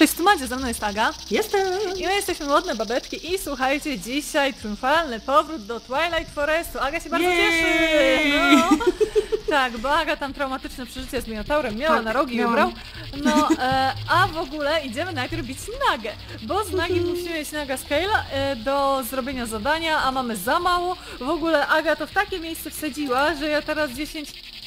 Cześć, tu Madzia, ze mną jest Aga. Jestem! I my jesteśmy Modne Babeczki i słuchajcie, dzisiaj triumfalny powrót do Twilight Forestu. Aga się bardzo cieszy! No. Tak, bo Aga tam traumatyczne przeżycie z Minotaurem miała, tak, na rogi i ubrał. No, a w ogóle idziemy najpierw bić Nagę, bo z Nagi musimy mieć Naga Scale do zrobienia zadania, a mamy za mało. W ogóle Aga to w takie miejsce wsadziła, że ja teraz 10 minut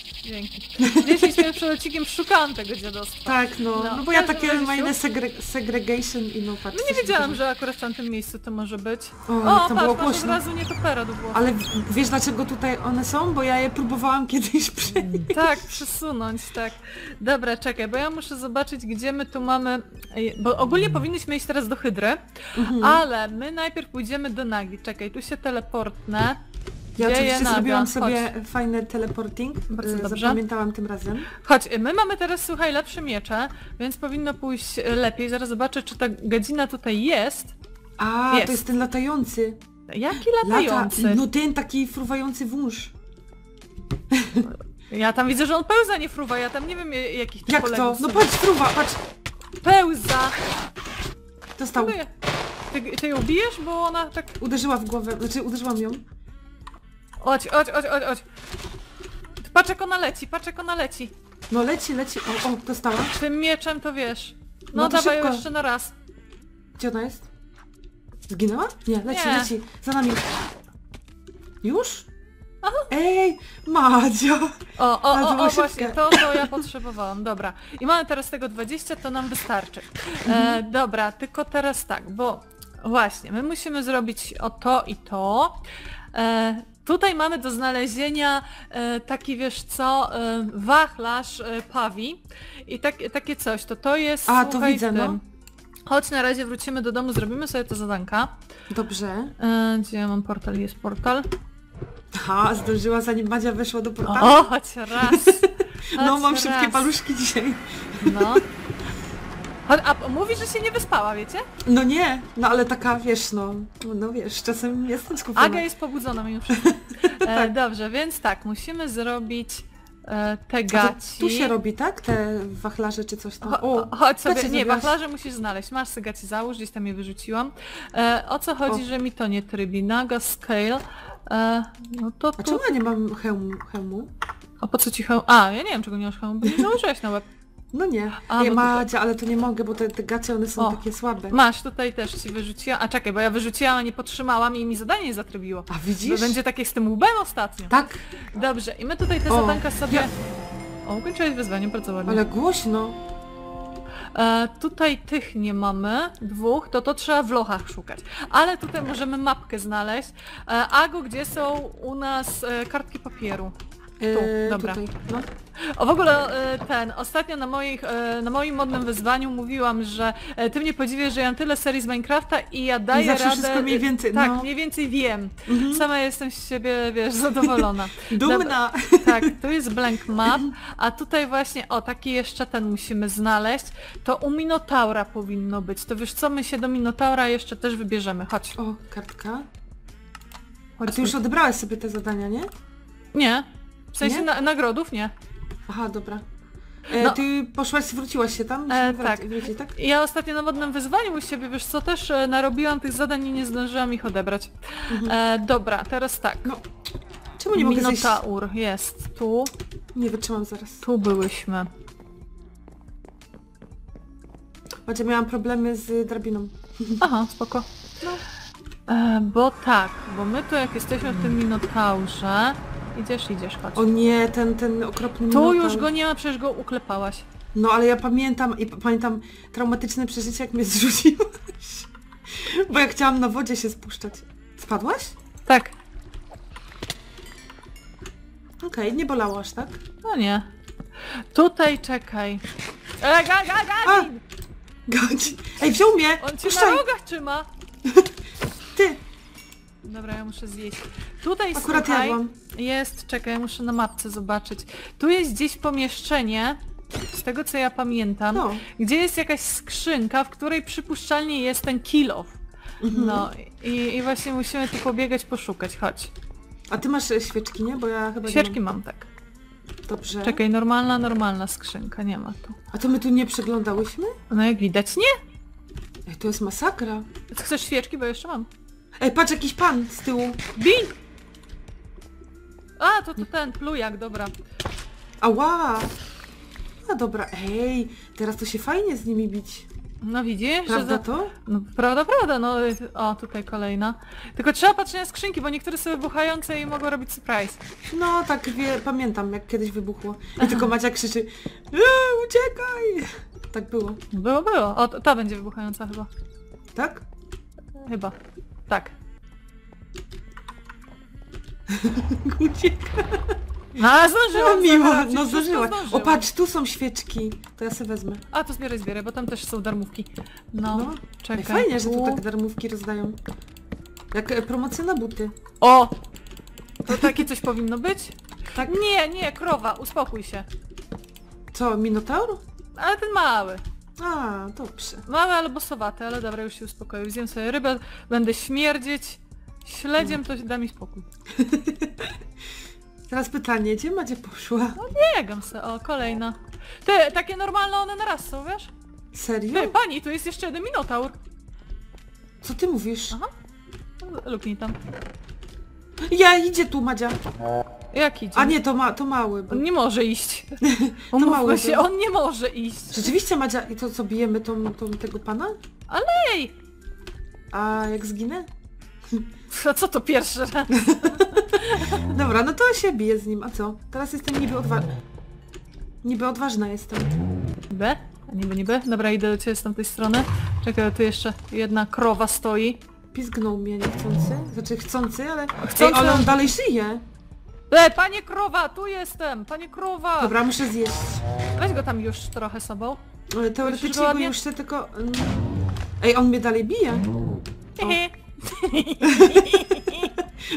przed odcinkiem szukałam tego dziadostwa. Tak, no bo ja takie majne segregation i no faktycznie. No nie wiedziałam, że akurat w tym miejscu to może być. O to było głośno. Od razu nie kopera do głowy. Ale wiesz dlaczego tutaj one są? Bo ja je próbowałam kiedyś przenieść. Tak, przesunąć, tak. Dobra, czekaj, bo ja muszę zobaczyć, gdzie my tu mamy... Bo ogólnie powinniśmy iść teraz do Hydry, ale my najpierw pójdziemy do Nagi. Czekaj, tu się teleportnę. Ja oczywiście zrobiłam sobie fajny teleporting, zapamiętałam tym razem. Chodź, my mamy teraz, słuchaj, lepsze miecze, więc powinno pójść lepiej. Zaraz zobaczę, czy ta gadzina tutaj jest. A, jest. To jest ten latający. Jaki latający? No ten taki fruwający wąż. Ja tam widzę, że on pełza, nie fruwa, ja tam nie wiem jakich to. Jak to? No patrz, fruwa, patrz. Pełza. Dostał. Ty ją bijesz, bo ona tak... Uderzyła w głowę, znaczy uderzyłam ją. Chodź. Patrz jak ona leci, No leci. O, dostała. Tym mieczem to wiesz. No dawaj ją jeszcze na raz. Gdzie ona jest? Zginęła? Nie, leci. Za nami. Już? Aha. Ej, Madzia! O, właśnie, to ja potrzebowałam, dobra. I mamy teraz tego 20, to nam wystarczy. Dobra, tylko teraz tak, bo właśnie, my musimy zrobić to i to. Tutaj mamy do znalezienia taki, wiesz co, wachlarz pawi i takie coś, to jest... A, słuchaj, to widzę, no. Choć na razie wrócimy do domu, zrobimy sobie te zadanka. Dobrze. Gdzie ja mam portal? Jest portal. Aha, zdążyła zanim Madzia weszła do portalu. O, choć raz. No, mam szybkie paluszki dzisiaj. No. A mówi, że się nie wyspała, wiecie? No nie, no ale taka, wiesz, no wiesz, czasem jestem skupiona. Aga jest pobudzona mimo wszystko. Tak. Dobrze, więc tak, musimy zrobić te gaci. Tu się robi, tak? Te wachlarze czy coś tam? Chodź sobie, nie, wachlarze musisz znaleźć. Masz sobie gaci, załóż, gdzieś tam je wyrzuciłam. O co chodzi, że mi to nie trybi? Naga Scale. No to tu... A czemu ja nie mam hełmu? A po co ci hełm? A, ja nie wiem, czego nie masz hełmu, bo nie założyłaś na łeb. No nie, nie Madzia, ale to nie mogę, bo te gacie one są takie słabe. Masz, tutaj też ci wyrzuciłam, a czekaj, bo ja wyrzuciłam, a nie podtrzymałam i mi zadanie nie zatrybiło. A widzisz? To będzie takie z tym łbem ostatnio. Tak? Dobrze, i my tutaj te zadanka sobie... O, ukończyłeś wyzwanie, bardzo ładnie. Ale głośno. Tutaj tych nie mamy, dwóch, to trzeba w lochach szukać. Ale tutaj możemy mapkę znaleźć. Ago, gdzie są u nas kartki papieru? Tu, dobra. Tutaj, no. O, w ogóle ostatnio na moim modnym wyzwaniu mówiłam, że ty mnie podziwiasz, że ja mam tyle serii z Minecrafta i ja daję radę... wszystko mniej więcej, tak, mniej więcej wiem. Sama jestem z siebie, wiesz, zadowolona. Dumna! Tak, tu jest blank map, a tutaj właśnie, taki jeszcze ten musimy znaleźć. To u Minotaura powinno być. To wiesz co, my się do Minotaura jeszcze też wybierzemy. Chodź. O, kartka. A ty już odebrałaś sobie te zadania, nie? Nie. W sensie nagrodów nie. Aha, dobra. Ty poszłaś, wróciłaś się tam? Tak. Tak. Ja ostatnio na modnym wyzwaniu u siebie, wiesz co, też narobiłam tych zadań i nie zdążyłam ich odebrać. Dobra, teraz tak. No, czemu nie mogę zejść? Minotaur jest tu. Nie wytrzymam zaraz. Tu byłyśmy. Macie, miałam problemy z drabiną. Aha, spoko. No. Bo tak, bo my tu jak jesteśmy w tym Minotaurze... Idziesz, chodź. O nie, ten okropny Minotaur. Tu już go nie ma, przecież go uklepałaś. No ale ja pamiętam traumatyczne przeżycie, jak mnie zrzuciłaś. Bo ja chciałam na wodzie się spuszczać. Spadłaś? Tak. Okej, nie bolało aż, tak? No nie. Tutaj czekaj. Gadzin! Gadzin! Ej, wziął mnie! On cię na rogach trzyma! Ty! Dobra, ja muszę zjeść. Tutaj, akurat słuchaj, jest, czekaj, muszę na mapce zobaczyć. Tu jest gdzieś pomieszczenie, z tego co ja pamiętam, gdzie jest jakaś skrzynka, w której przypuszczalnie jest ten kill-off. No i właśnie musimy tu pobiegać, poszukać, chodź. A ty masz świeczki, nie? Bo ja chyba nie mam. Świeczki mam, tak. Dobrze. Czekaj, normalna skrzynka, nie ma tu. A to my tu nie przeglądałyśmy? No jak widać, nie? Ej, to jest masakra. Chcesz świeczki, bo jeszcze mam. Ej, patrz, jakiś pan z tyłu. Bij! A, to ten plujak, dobra. Ała! No dobra, ej, teraz to się fajnie z nimi bić. No widzisz? Prawda że za... to? No, prawda, no o, tutaj kolejna. Tylko trzeba patrzeć na skrzynki, bo niektóre są wybuchające i mogą robić surprise. No tak, pamiętam jak kiedyś wybuchło. I tylko Madzia krzyczy, uciekaj! Tak było. Było. O, ta będzie wybuchająca chyba. Tak? Chyba. Tak. Ucieka. A, zdążyłam! No, miło, no zdążyłaś. O patrz, tu są świeczki. To ja sobie wezmę. A, to zbieraj, bo tam też są darmówki. No, czekaj. Fajnie, że tu tak darmówki rozdają. Jak promocja na buty. O! To takie coś powinno być? Tak? Nie, krowa, uspokój się. Co, Minotaur? Ale ten mały. A, dobrze. Mały albo sowaty, ale dobra, już się uspokoił. Zjem sobie rybę, będę śmierdzieć. Śledziem to da mi spokój. Teraz pytanie, gdzie Madzia poszła? No biegam se, o kolejna. Ty, takie normalne one na raz są, wiesz? Serio? Ty, pani, tu jest jeszcze jeden minotaur. Co ty mówisz? Aha. Luknij tam. Ja, idzie tu Madzia. Jak idzie? A nie, to mały. Bo... On nie może iść. To mały się, on nie może iść. Rzeczywiście Madzia, i to co, bijemy tego pana? Alej! A jak zginę? A co to pierwszy raz? Dobra, no to się biję z nim, a co? Teraz jestem niby odważna. Niby odważna jestem. Niby? Dobra, idę do ciebie z tamtej strony. Czekaj, tu jeszcze jedna krowa stoi. Pizgnął mnie niechcący. Znaczy chcący, ale... Chcący. Ej, ale on dalej żyje. Panie krowa, tu jestem! Panie krowa! Dobra, muszę zjeść. Weź go tam już trochę sobą. Ale teoretycznie go już chcę, tylko... Ej, on mnie dalej bije.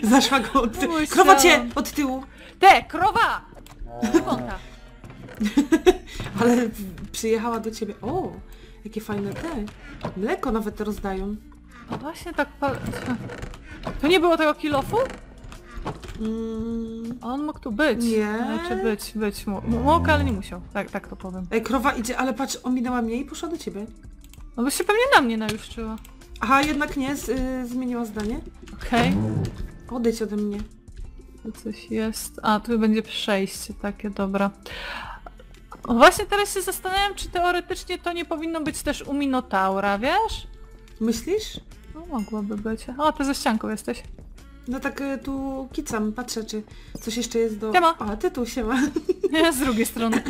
Zaszła go od tyłu. Krowa cię od tyłu. Te, krowa! Ale przyjechała do ciebie. O, jakie fajne te. Mleko nawet rozdają. No właśnie tak... To nie było tego kilofu? On mógł tu być. Nie. Znaczy być. Mógł, ale nie musiał. Tak to powiem. Ej, krowa idzie, ale patrz, ominęła mnie i poszła do ciebie. No bo się pewnie na mnie najuszczyła. Aha, jednak nie, zmieniła zdanie. Okej. Okay. Odejdź ode mnie. Tu coś jest. A, tu będzie przejście takie, dobra. O, właśnie teraz się zastanawiam, czy teoretycznie to nie powinno być też u Minotaura, wiesz? Myślisz? No mogłoby być. O, ty ze ścianką jesteś. No tak tu kicam, patrzę, czy coś jeszcze jest do... Siema. A, ty tu, siema. Nie, z drugiej strony.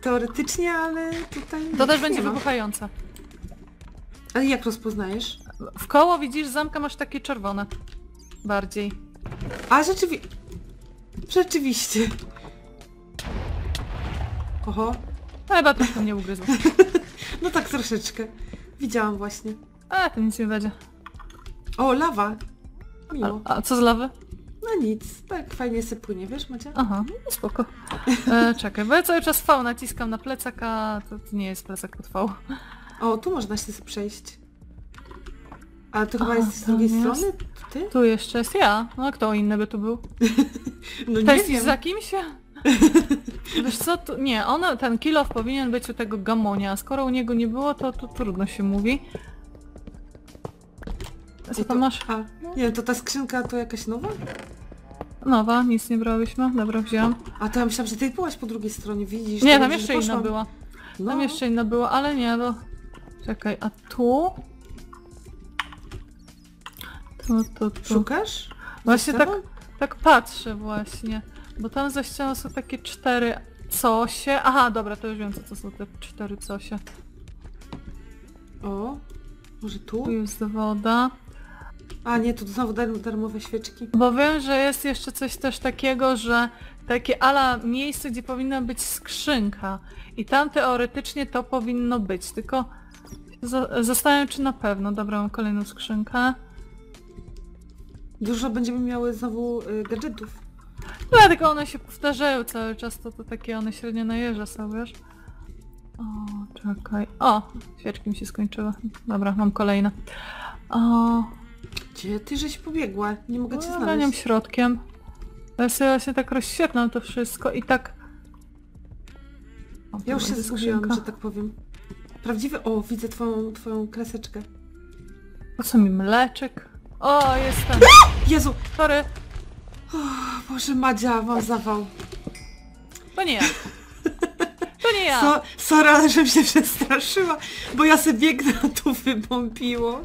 Teoretycznie, ale tutaj... To też będzie wybuchające. Ale jak rozpoznajesz? W koło widzisz, zamka masz takie czerwone. Bardziej. A rzeczywiście. Oho. Chyba troszkę mnie ugryzło. No tak troszeczkę. Widziałam właśnie. A, to nic nie będzie. O, lawa. Miło. A co z lawy? No nic, tak fajnie sobie płynie, wiesz Madzia? Aha, no spoko. Czekaj, bo ja cały czas V naciskam na plecak, a to nie jest plecak pod V. O, tu można się przejść. A to chyba jest z drugiej strony? Ty? Tu jeszcze jest ja. No a kto inny by tu był? No nie wiem. Za kimś? Wiesz co? Tu, nie, ten kilof powinien być u tego gamonia. A skoro u niego nie było, to tu trudno się mówi. Co tam masz? A, nie, to ta skrzynka to jakaś nowa? Nowa, nic nie brałyśmy. Dobra, wziąłam. A to ja myślałam, że ty byłaś po drugiej stronie, widzisz? Nie, tam jeszcze inna była. No. Tam jeszcze inna była, ale nie, no... Czekaj, a tu? Tu. Szukasz? Właśnie tak patrzę właśnie. Bo tam za ścianą są takie cztery cosie. Aha, dobra, to już wiem, co to są te cztery cosie. O, może tu? Tu jest woda. A nie, tu znowu darmowe świeczki. Bo wiem, że jest jeszcze coś też takiego, że takie ala miejsce, gdzie powinna być skrzynka. I tam teoretycznie to powinno być, tylko zastanawiam czy na pewno. Dobra, mam kolejną skrzynkę. Dużo będziemy miały znowu gadżetów. No, tylko one się powtarzają cały czas, to takie one średnio najeżdża są, wiesz? O, czekaj. O, świeczki mi się skończyły. Dobra, mam kolejne. O... Gdzie ty żeś pobiegła? Nie mogę cię znaleźć. Ganiam środkiem. Ja sobie właśnie tak rozświetlam to wszystko i tak O, ja już się zgubiłam, że tak powiem. Prawdziwy... O, widzę twoją kreseczkę. Po co mi mleczek? O, jestem! Jezu! Sorry! O, Boże, Madzia, mam zawał. To nie ja. To nie ja! Sorry, ale żebym się przestraszyła, bo ja sobie biegnę, a tu wybąpiło.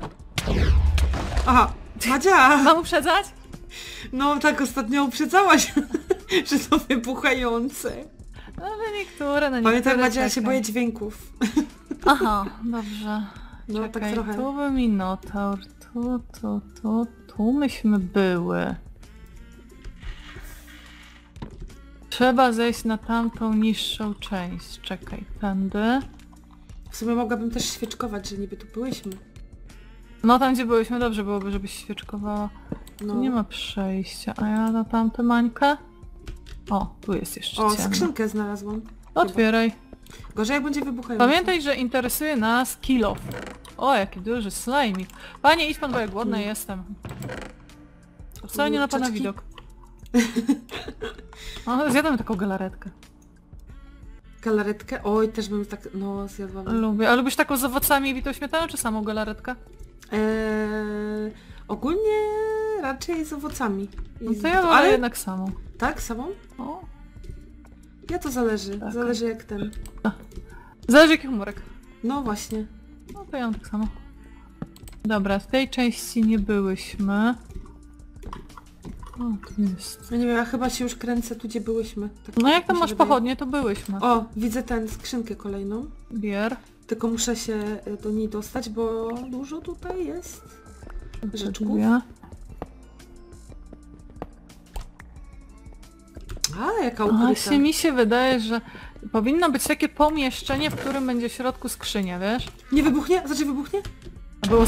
Aha, Madzia! Mam uprzedzać? No, tak ostatnio uprzedzałaś, że to wybuchające. No, ale niektóre, no nie. Pamiętaj, Madzia, ja się boję dźwięków. Aha, dobrze. No, czekaj, tak trochę. Tu był Minotaur, tu myśmy były. Trzeba zejść na tamtą niższą część. Czekaj, tędy. W sumie mogłabym też świeczkować, że niby tu byłyśmy. No tam gdzie byłyśmy dobrze byłoby, żebyś świeczkowała. No. Tu nie ma przejścia, a ja na tamtą mańkę? O, tu jest jeszcze. O, ciemno. Skrzynkę znalazłam. Otwieraj. Chyba. Gorzej jak będzie wybuchający. Pamiętaj, że interesuje nas kilo. O, jaki duży slajmik. Panie, idź pan, bo ja głodna jestem. Co nie na pana czaczki. Widok. O, zjadamy taką galaretkę. Galaretkę? Oj, też bym tak... No, zjadłam. Lubię. A lubisz taką z owocami i bitą śmietaną, czy samą galaretkę? Ogólnie raczej z owocami. No to ja ale jednak samą. Tak? Samą? O. Ja to zależy. Tak. Zależy jak ten. Zależy jaki humorek. No właśnie. No to ja mam tak samo. Dobra, w tej części nie byłyśmy. O, tu jest. Ja nie wiem, ja chyba się już kręcę tu, gdzie byłyśmy. Tak, no jak tam masz pochodnie, to byłyśmy. O, widzę tę skrzynkę kolejną. Bier. Tylko muszę się do niej dostać, bo dużo tutaj jest rzeczków. A, jaka ukryta. Właśnie mi się wydaje, że powinno być takie pomieszczenie, w którym będzie w środku skrzynia, wiesz? Nie wybuchnie? Znaczy wybuchnie? Było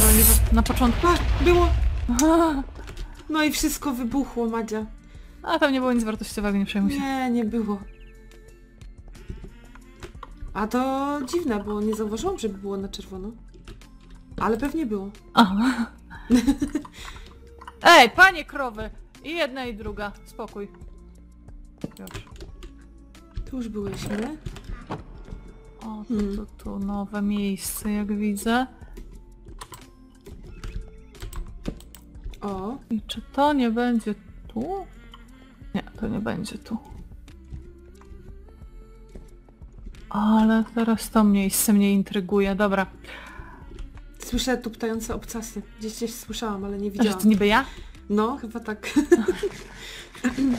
na początku. A, było! Aha. No i wszystko wybuchło, Madzia. A tam nie było nic wartościowego, nie przejmuj się. Nie, nie było. A to dziwne, bo nie zauważyłam, żeby było na czerwono. Ale pewnie było. Aha. Ej, panie krowy! I jedna i druga. Spokój. Już. Tu już byłyśmy. O, tu nowe miejsce, jak widzę. O. I czy to nie będzie tu? Nie, to nie będzie tu. Ale teraz to miejsce mnie intryguje, dobra. Słyszę tu ptające obcasy. Gdzieś słyszałam, ale nie widziałam. Czy to niby ja? No, chyba tak.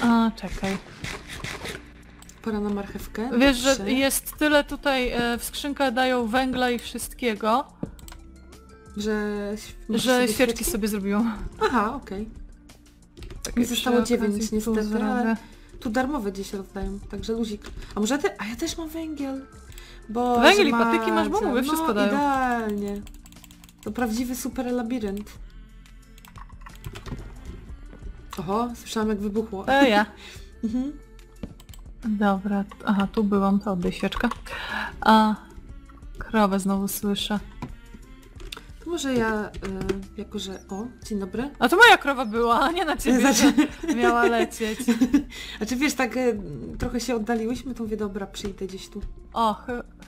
A, czekaj. Pora na marchewkę. Wiesz, że jest tyle tutaj, w skrzynkę dają węgla i wszystkiego. Że świeczki sobie zrobiłam. Aha, okej. Okay. Mi zostało 9 niestety, ale tu darmowe gdzieś rozdają, także luzik. A może ty? A ja też mam węgiel. Bo węgiel i patyki masz, bo mówię, wszystko no, dają. Idealnie. To prawdziwy super labirynt. Oho, słyszałam jak wybuchło. E, ja. Mhm. Dobra, aha, tu byłam, to oddaj świeczkę. A, krowę znowu słyszę. To może ja, jako że... O, dzień dobry. A to moja krowa była, a nie na ciebie, znaczy... miała lecieć. Znaczy wiesz, tak trochę się oddaliłyśmy, to mówię, dobra, przyjdę gdzieś tu. O,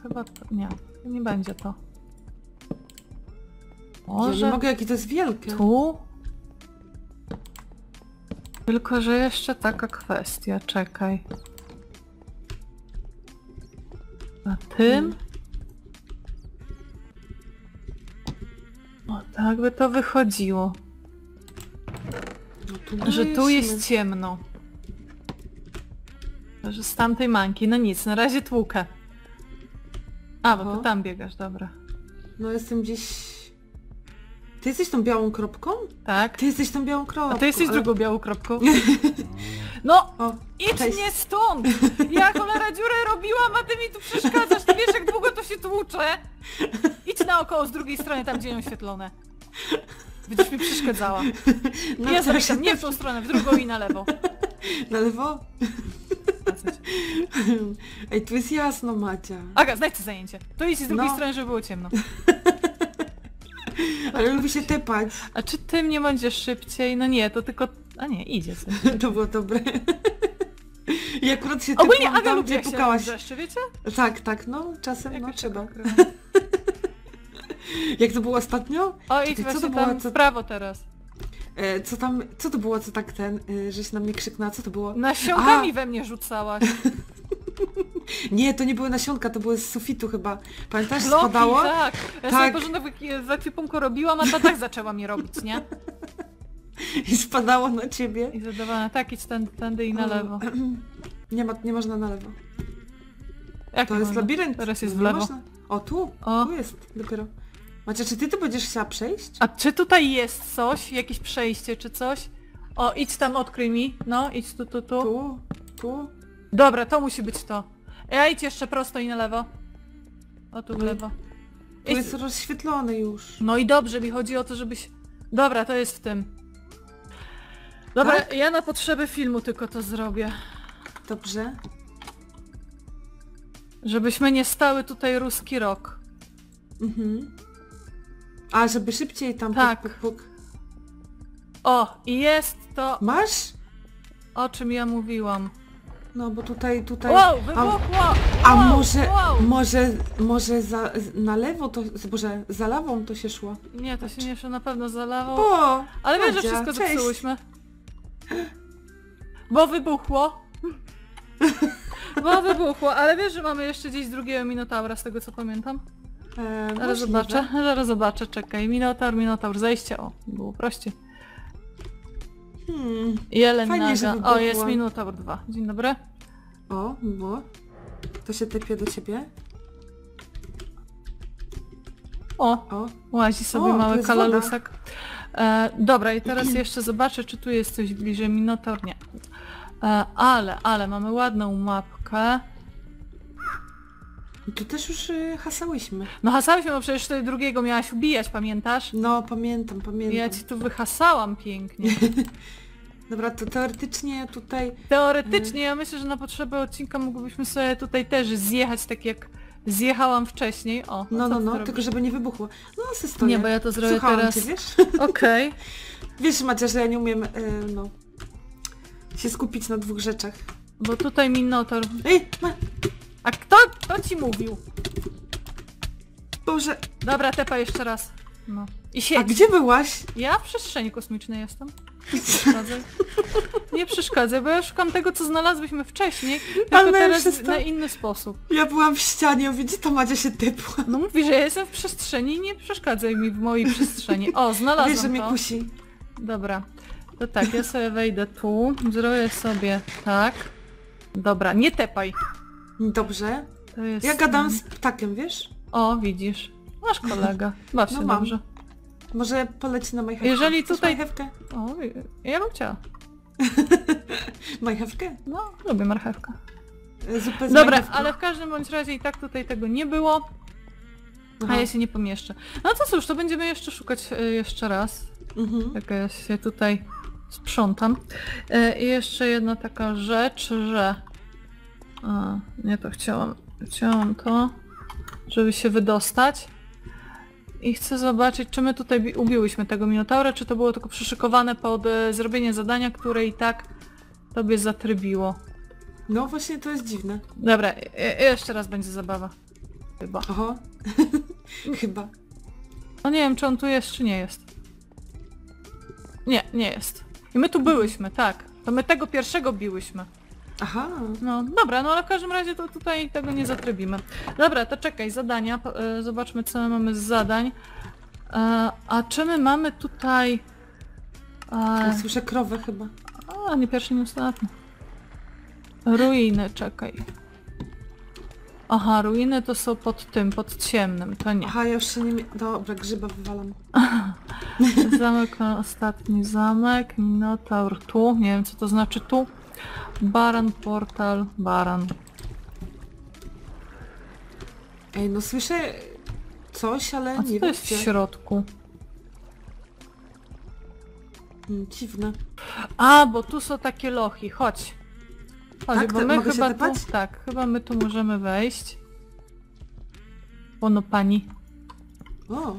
chyba... To... Nie, nie będzie to. Może... Ja nie mogę, jakie to jest wielkie. Tu? Tylko, że jeszcze taka kwestia, czekaj. Na tym? O, tak by to wychodziło. No tu że tu jest ciemno. Że z tamtej mańki, no nic, na razie tłukę. A, bo to tam biegasz, dobra. No jestem gdzieś... Ty jesteś tą białą kropką? Tak. Ty jesteś tą białą kropką. A ty jesteś drugą białą kropką. No, idź nie stąd! Ja cholera dziurę robiłam, a ty mi tu przeszkadzasz. Ty wiesz jak długo to się tłucze? Idź naokoło z drugiej strony, tam gdzie ją oświetlone. Będziesz mi przeszkadzała. No ja zamykam, nie w tą stronę, w drugą i na lewo. Na lewo? Ej, tu jest jasno, Macia. Aga, znajdźcie zajęcie. To idź z drugiej strony, żeby było ciemno. Ale lubi się tepać. A czy ty mnie będziesz szybciej? No nie, to tylko... A nie, idzie sobie. To było dobre. I akurat się ogólnie Aga lubi, jak się wrzeszczy, wiecie? Tak, tak, no czasem jak no trzeba. Jak to było ostatnio? O i co to było? Co... w prawo teraz. Co tam, co to było, co tak ten, żeś na mnie krzyknęła, co to było? Nasionkami we mnie rzucałaś. Nie, to nie były nasionka, to były z sufitu chyba. Pamiętasz, bloki, spadało? Tak, ja tak. Sobie porządek w ekwipunku robiłam, a ta tak zaczęła mi robić, nie? I spadało na ciebie. I zadawała tak, idź tędy i na lewo. Nie, nie można na lewo. Jak to jest można? Labirynt. Teraz jest w lewo. Można? O, tu, o. Tu jest dopiero. Macie, czy ty tu będziesz chciała przejść? A czy tutaj jest coś? Jakieś przejście czy coś? O, idź tam, odkryj mi. No, idź tu. Tu, tu. Dobra, to musi być to. Ja idź jeszcze prosto i na lewo. O, tu w lewo. Tu jest rozświetlony już. No i dobrze, mi chodzi o to, żebyś... Dobra, to jest w tym. Dobra, tak? Ja na potrzeby filmu tylko to zrobię. Dobrze. Żebyśmy nie stały tutaj ruski rok. Mhm. A, żeby szybciej tam... Tak. Puk. O, i jest to... Masz? O czym ja mówiłam. No bo tutaj... Wow, wybuchło! A może... Wow. Może na lewo to... Boże, za lawą to się szło. Nie, to się nie szło na pewno za lawą. Bo, ale wiesz, że wszystko zepsułyśmy. Bo wybuchło. Bo wybuchło, ale wiesz, że mamy jeszcze gdzieś drugiego Minotaura, z tego co pamiętam. Zaraz zobaczę, czekaj. Minotaur, zejście, o, było prościej. Jelenaga, o, jest Minotaur 2, dzień dobry. O, było. To się tepie do ciebie. O, łazi sobie mały kalalusek. Dobra, i teraz jeszcze zobaczę, czy tu jest coś bliżej Minotaur, nie. Ale mamy ładną mapkę. Tu też już hasałyśmy. No hasałyśmy, bo przecież ty drugiego miałaś ubijać, pamiętasz? No, pamiętam. Ja ci tu wyhasałam pięknie. Dobra, to teoretycznie tutaj... Teoretycznie, ja myślę, że na potrzeby odcinka mogłybyśmy sobie tutaj też zjechać, tak jak zjechałam wcześniej. O, no, tylko żeby nie wybuchło. No, asystuję. Nie, bo ja to zrobię Słuchałam teraz. Cię, wiesz? Okej. Okay. Wiesz, Madzia, że ja nie umiem, się skupić na dwóch rzeczach. Bo tutaj Minotaur... Ej, a kto ci mówił? Boże... Dobra, tepa jeszcze raz. No. I siedź. A gdzie byłaś? Ja w przestrzeni kosmicznej jestem. Nie przeszkadzaj. Nie przeszkadzaj, bo ja szukam tego, co znalazłyśmy wcześniej, tylko teraz na inny sposób. Ja byłam w ścianie, widzicie, to Madzia się typła. No mówi, że ja jestem w przestrzeni i nie przeszkadzaj mi w mojej przestrzeni. O, znalazłam. Wiesz, że mnie kusi. Dobra. To tak, ja sobie wejdę tu, zrobię sobie tak. Dobra, nie tepaj. Dobrze. Ja gadam z ptakiem, wiesz? O, widzisz. Masz kolega. Baw się dobrze. Może poleci na majchewkę. Jeżeli tutaj... O, ja bym chciała. Majchewkę? No, lubię marchewkę. Zupę z Dobra, majchewki. Ale w każdym bądź razie i tak tutaj tego nie było. Aha. A ja się nie pomieszczę. No to cóż, to będziemy jeszcze szukać jeszcze raz. Tak, ja się tutaj sprzątam. I jeszcze jedna taka rzecz, że... A, nie, to chciałam to, żeby się wydostać. I chcę zobaczyć, czy my tutaj ubiłyśmy tego Minotaura, czy to było tylko przyszykowane pod zrobienie zadania, które i tak tobie zatrybiło. No właśnie, to jest dziwne. Dobra, jeszcze raz będzie zabawa. Chyba. Oho. Chyba. No nie wiem, czy on tu jest, czy nie jest. Nie, nie jest. I my tu byłyśmy, tak. To my tego pierwszego biłyśmy. Aha. No dobra, no ale w każdym razie to tutaj tego nie zatrybimy. Dobra, to czekaj, zadania. Zobaczmy, co my mamy z zadań. A czy my mamy tutaj... Ja słyszę krowę chyba. A, nie pierwszy, nie ostatni. Ruiny, czekaj. Aha, ruiny to są pod tym, pod ciemnym, to nie. Aha, ja już się nie... Dobra, grzyba wywalam. Zamek, ostatni zamek. Minotaur tu. Nie wiem, co to znaczy tu. Baran, portal, baran. Ej, no słyszę coś, ale nie wiem. A co jest w środku? Dziwne. A, bo tu są takie lochy, chodź. Chodź, tak, bo my chyba tu... Tak, chyba my tu możemy wejść. Ono pani. O.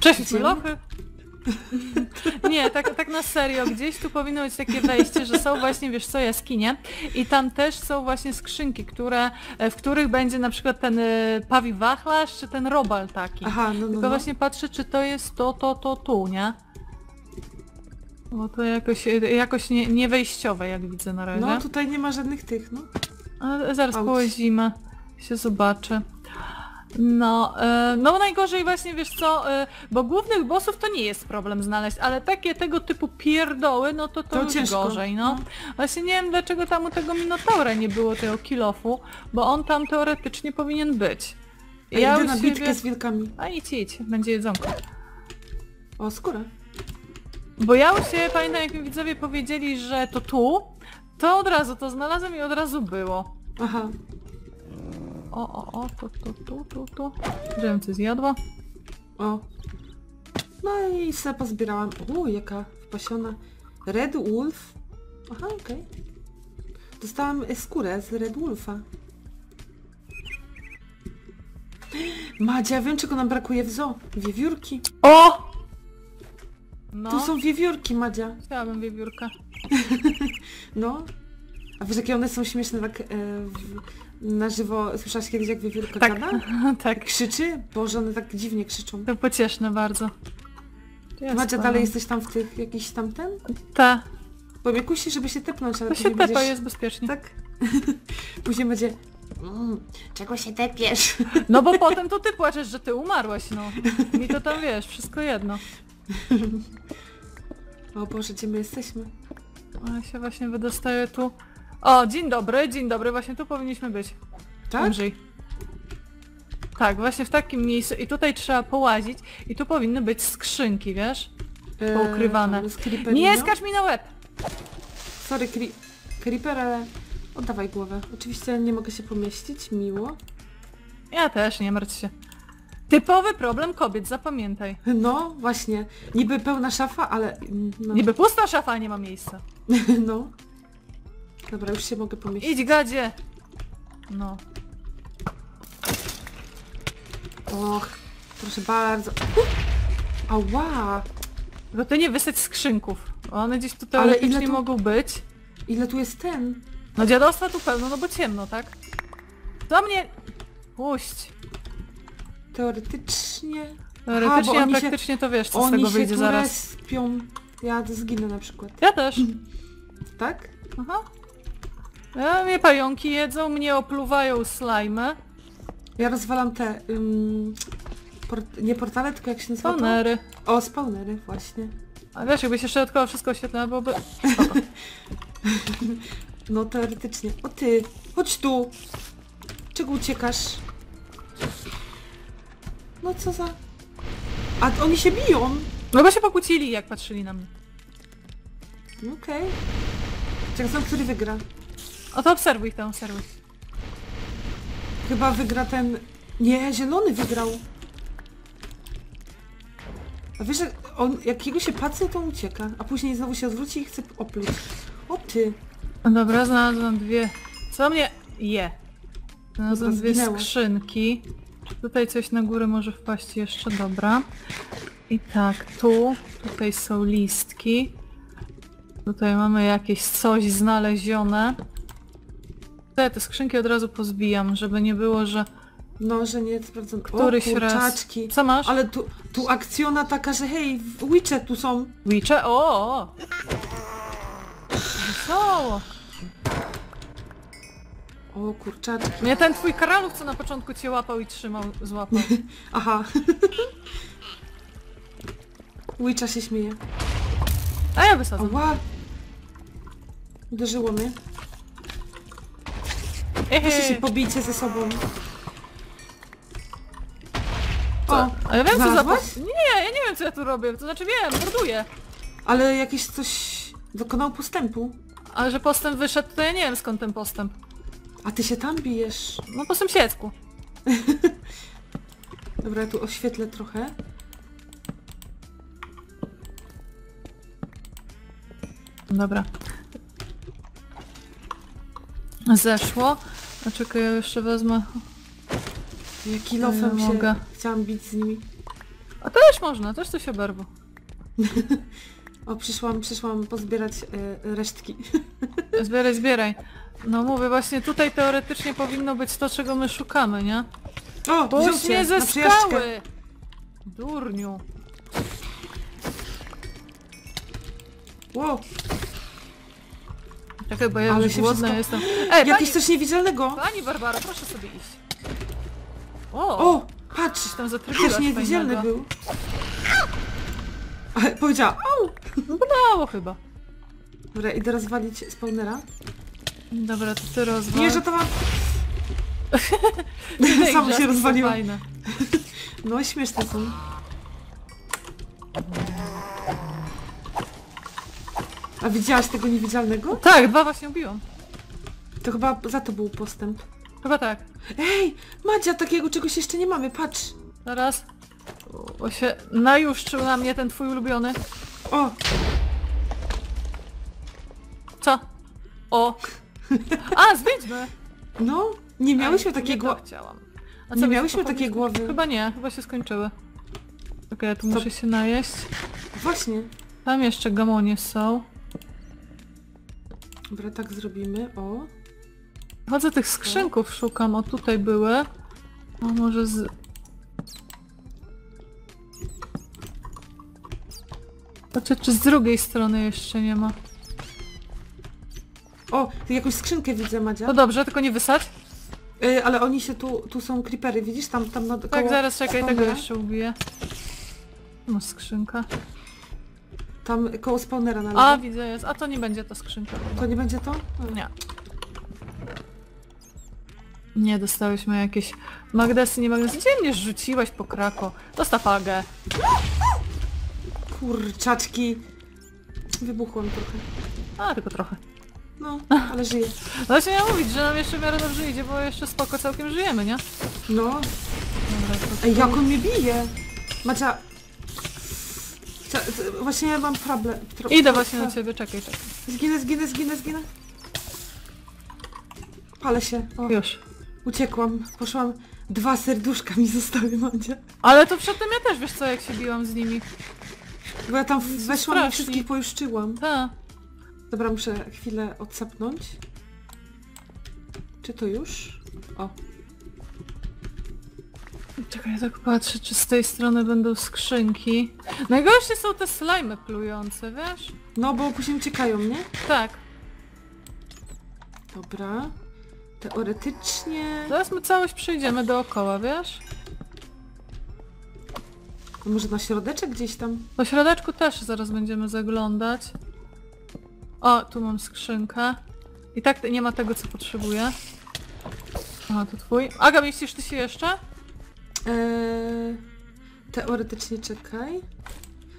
Cześć, lochy. Nie, tak na serio, gdzieś tu powinno być takie wejście, że są właśnie, wiesz co, jaskinie i tam też są właśnie skrzynki, w których będzie na przykład ten pawi wachlarz, czy ten robal taki. Aha, no, Tylko właśnie patrzę, czy to jest to tu, nie? Bo to jakoś nie wejściowe, jak widzę na razie. No, tutaj nie ma żadnych tych, no. Ale zaraz połazimy, się zobaczy. No, no najgorzej właśnie, wiesz co, bo głównych bossów to nie jest problem znaleźć, ale takie tego typu pierdoły, no to już ciężko. Gorzej, no. Właśnie nie wiem, dlaczego tam u tego Minotaura nie było tego kill-offu, bo on tam teoretycznie powinien być. Ja idę na bitkę z wilkami. A idź, będzie jedzonko. O, skóra. Bo ja już się, pamiętam, jak mi widzowie powiedzieli, że to tu, to od razu to znalazłem i od razu było. Aha. O, tu. Żebym coś zjadła. O. No i se pozbierałam. Jaka wpasiona. Red Wolf. Aha, okej. Dostałam skórę z Red Wolfa. Madzia, wiem czego nam brakuje w zoo. Wiewiórki. O! No. Tu są wiewiórki, Madzia. Chciałabym wiewiórka. No. A wiesz, jakie one są śmieszne, tak na żywo. Słyszałaś kiedyś, jak wiewiórka gada? Tak. Krzyczy? Boże, one tak dziwnie krzyczą. To pocieszne bardzo. Madzia, dalej jesteś tam w tych, jakiś tamten? Ta. Bo mnie kusi, żeby się tepnąć, ale to się tepa, jest bezpiecznie. Tak? Później będzie... czego się tepiesz? No bo potem to ty płaczesz, że ty umarłaś, no. Mi to tam, wiesz, wszystko jedno. O Boże, gdzie my jesteśmy? Ja się właśnie wydostaję tu... O, dzień dobry, właśnie tu powinniśmy być. Tak? Andrzej. Tak, właśnie w takim miejscu i tutaj trzeba połazić i tu powinny być skrzynki, wiesz? Poukrywane. Nie skacz mi na łeb! Sorry, creeper, ale oddawaj głowę. Oczywiście nie mogę się pomieścić, miło. Ja też, nie martw się. Typowy problem kobiet, zapamiętaj. No, właśnie. Niby pełna szafa, ale... No. Niby pusta szafa, a nie ma miejsca. No. Dobra, już się mogę pomieścić. Idź, gadzie! No. Och, proszę bardzo. Ała! Bo to nie wysyć skrzynków. One gdzieś tutaj teoretycznie mogą być. Ile tu jest ten? No dziadostwa tu pełno, no bo ciemno, tak? Do mnie! Puść! Teoretycznie, a praktycznie to wiesz, co z tego wyjdzie zaraz. Oni się respią. Ja zginę na przykład. Ja też. Tak? Aha. Ja, mnie pająki jedzą, mnie opluwają slajmy. Ja rozwalam te... nie portale, tylko jak się nazywa? Spawnery. O, spawnery, właśnie. A wiesz, jakby się jeszcze dodatkowo wszystko oświetlało, byłoby... No teoretycznie. O ty, chodź tu! Czego uciekasz? No co za... A oni się biją! No bo się pokłócili, jak patrzyli na mnie. Okej. Czekaj, znam, który wygra. O to obserwuj. Chyba wygra ten... Nie, zielony wygrał. A wiesz, jak jego się patrzy, to ucieka. A później znowu się odwróci i chce opluć. O ty! Dobra, znalazłam dwie... Co mnie... Znalazłam dwie skrzynki. Tutaj coś na górę może wpaść jeszcze, dobra. I tak, tutaj są listki. Tutaj mamy jakieś coś znalezione. Te skrzynki od razu pozbijam, żeby nie było, że... No, że nie sprawdzam. Któryś raz. Co masz? Ale tu akcjona taka, że hej, Witcher tu są. Witcher? O! Co? O kurczaczki. Nie, ten twój karalów, co na początku cię łapał i złapał. Aha. Witcha się śmieje. A ja wysadzę. Ła! Uderzyło mnie. Proszę się pobijcie ze sobą. Co? O! A ja wiem, co Nie, ja nie wiem, co ja tu robię. To znaczy wiem, morduję. Ale jakieś coś... Dokonał postępu. Ale że postęp wyszedł, to ja nie wiem, skąd ten postęp. A ty się tam bijesz? No po sąsiedzku. Dobra, ja tu oświetlę trochę. Dobra. Zeszło. A czekaj, ja jeszcze wezmę... Kilofem się mogę. Chciałam bić z nimi. A też można, też coś oberwo. O, przyszłam pozbierać resztki. Zbieraj, zbieraj. No mówię, właśnie tutaj teoretycznie powinno być to, czego my szukamy, nie? O, puść mnie ze skały! Durniu. Wow. Czekaj, bo ja już głodna wszystko... jestem. Ej, jakiś coś niewidzialnego! Pani Barbaro, proszę sobie iść. O, patrz! Tam też niewidzialny był. Ale powiedziała, au! Bolało chyba. Dobra, idę rozwalić spawnera. Dobra, to ty rozwal. Nie, że to mam... Samo się rozwaliło. No śmieszne są. A widziałaś tego niewidzialnego? Tak, dwa właśnie ubiłam. To chyba za to był postęp. Chyba tak. Ej, Madzia, takiego czegoś jeszcze nie mamy, patrz. Zaraz. O, się najuszczył na mnie ten twój ulubiony. O! Co? O! A, zwiedźmy! No, nie miałyśmy takiej głowy. Nie miałyśmy takiej głowy. Chyba nie, chyba się skończyły. Okej, ja tu muszę się najeść. Właśnie. Tam jeszcze gamonie są. Dobra, tak zrobimy, o. Chodzę tych skrzynków, szukam, o tutaj były. A może z... Patrzę, czy z drugiej strony jeszcze nie ma. O, ty jakąś skrzynkę widzę, Madzia. No dobrze, tylko nie wysadź. Ale oni się tu są creepery, widzisz? Tam na koło... Tak, zaraz czekaj, tego jeszcze ubiję. No skrzynka. Tam koło spawnera na lewo. A, widzę, jest. A to nie będzie ta skrzynka. To nie będzie to? Nie. Nie, dostałyśmy jakieś magnesy, nie magnesy. Gdzie mnie rzuciłaś po krako? Dostaw agę. Kurczaczki. Wybuchłam trochę. A, tylko trochę. No, ale żyję. Właśnie miałam mówić, że nam jeszcze w miarę dobrze idzie, bo jeszcze spoko całkiem żyjemy, nie? No. Dobra, to... Ej, jak on mnie bije? Macia... Właśnie ja mam problem. Idę właśnie na ciebie, czekaj. Zginę. Palę się. O. Już. Uciekłam, poszłam. Dwa serduszka mi zostały, Madzia. Ale to przedtem ja też, wiesz co, jak się biłam z nimi. Bo ja tam weszłam i wszystkich pojuszczyłam. Tak. Dobra, muszę chwilę odsapnąć. Czy to już? O. Czekaj, ja tak patrzę, czy z tej strony będą skrzynki. Najgorsze są te slajmy plujące, wiesz? No, bo później uciekają, nie? Tak. Dobra. Teoretycznie... Zaraz my całość przejdziemy dookoła, wiesz? No może na środeczek gdzieś tam? Po środeczku też zaraz będziemy zaglądać. O, tu mam skrzynkę. I tak nie ma tego, co potrzebuję. A, to twój. Aga, mieścisz ty się jeszcze? Teoretycznie czekaj.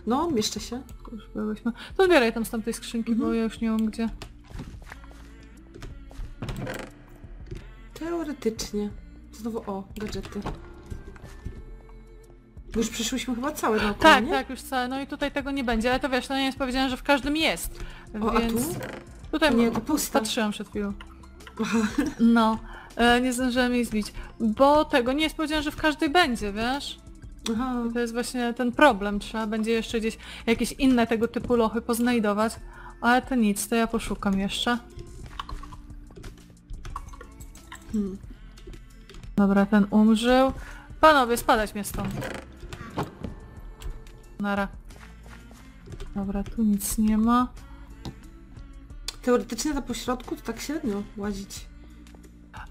No, mieszczę się. Już byłyśmy. To zbieraj tam z tamtej skrzynki, bo ja już nie mam gdzie. Teoretycznie. Znowu o, gadżety. Już przyszłyśmy chyba całe dookoła, tak, nie? Tak, już całe. No i tutaj tego nie będzie, ale to wiesz, no nie jest powiedziane, że w każdym jest. O, więc... a tu? Tutaj nie, to pusta. Patrzyłam przed chwilą. No. Nie zdążyłem jej zbić, bo tego nie jest powiedziane, że w każdej będzie, wiesz? Aha. I to jest właśnie ten problem, trzeba będzie jeszcze gdzieś jakieś inne tego typu lochy poznajdować, ale to nic, to ja poszukam jeszcze. Dobra, ten umrzył. Panowie, spadać mnie stąd. Nara. Dobra, tu nic nie ma. Teoretycznie na pośrodku to tak średnio łazić.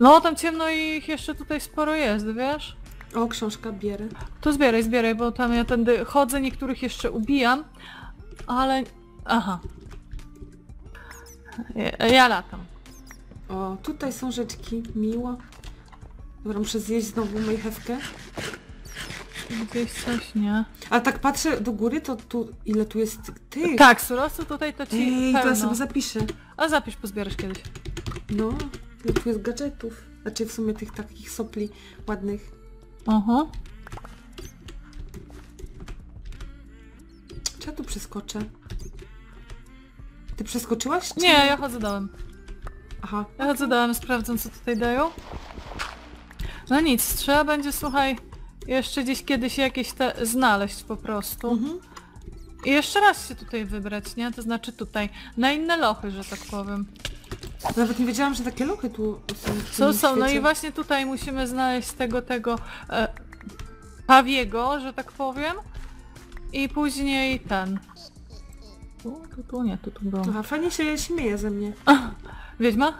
No, tam ciemno i ich jeszcze tutaj sporo jest, wiesz? O, książka, bierę. To zbieraj, bo tam ja tędy chodzę, niektórych jeszcze ubijam, ale... Aha. Ja latam. O, tutaj są rzeczki, miło. Dobra, muszę zjeść znowu marchewkę. Gdzieś coś, nie? Ale tak patrzę do góry, to tu... Ile tu jest tych? Tak, surowców tutaj to ci pełno. To ja sobie zapiszę. A zapisz, pozbierasz kiedyś. No. Ile tu jest gadżetów? Znaczy w sumie tych takich sopli ładnych. Aha. Czy ja tu przeskoczę? Ty przeskoczyłaś? Czy... Nie, ja chodzę dołem. Aha. Ja chodzę dołem, sprawdzam co tutaj dają. No nic, trzeba będzie, słuchaj, jeszcze gdzieś kiedyś jakieś te znaleźć po prostu. I jeszcze raz się tutaj wybrać, nie? To znaczy tutaj, na inne lochy, że tak powiem. Nawet nie wiedziałam, że takie lochy tu są. Są, no i właśnie tutaj musimy znaleźć tego pawiego, że tak powiem. I później ten. Tu było. Aha, fajnie się śmieje ze mnie. Wiedźma?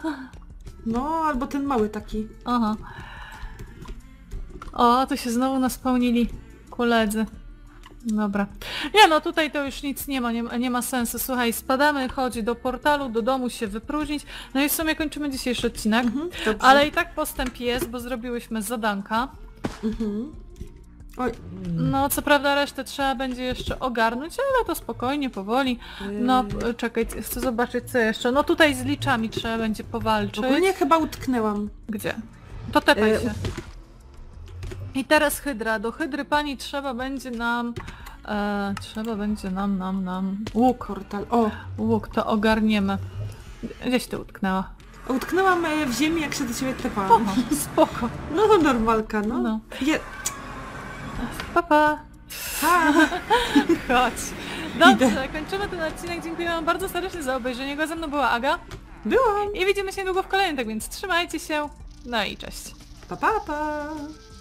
No, albo ten mały taki. Aha. O, to się znowu nas pełnili koledzy. Dobra. Nie no, tutaj to już nic nie ma, nie ma sensu. Słuchaj, spadamy, chodzi do portalu, do domu się wypróżnić. No i w sumie kończymy dzisiejszy odcinek. Ale i tak postęp jest, bo zrobiłyśmy zadanka. Oj. No, co prawda resztę trzeba będzie jeszcze ogarnąć, ale to spokojnie, powoli. No, czekaj, chcę zobaczyć co jeszcze. No tutaj z liczami trzeba będzie powalczyć. Ogólnie chyba utknęłam. Gdzie? To tepaj się. I teraz Hydra. Do Hydry pani trzeba będzie nam... Łuk. Portal. O! Łuk, to ogarniemy. Gdzieś ty utknęła? Utknęłam w ziemi, jak się do ciebie tepałam. O, spoko. No to normalka, no. Papa! Pa. Chodź. Dobrze, kończymy ten odcinek. Dziękuję wam bardzo serdecznie za obejrzenie go. Ze mną była Aga. Byłam. I widzimy się niedługo w kolejnym, tak więc trzymajcie się. No i cześć. Pa, pa, pa.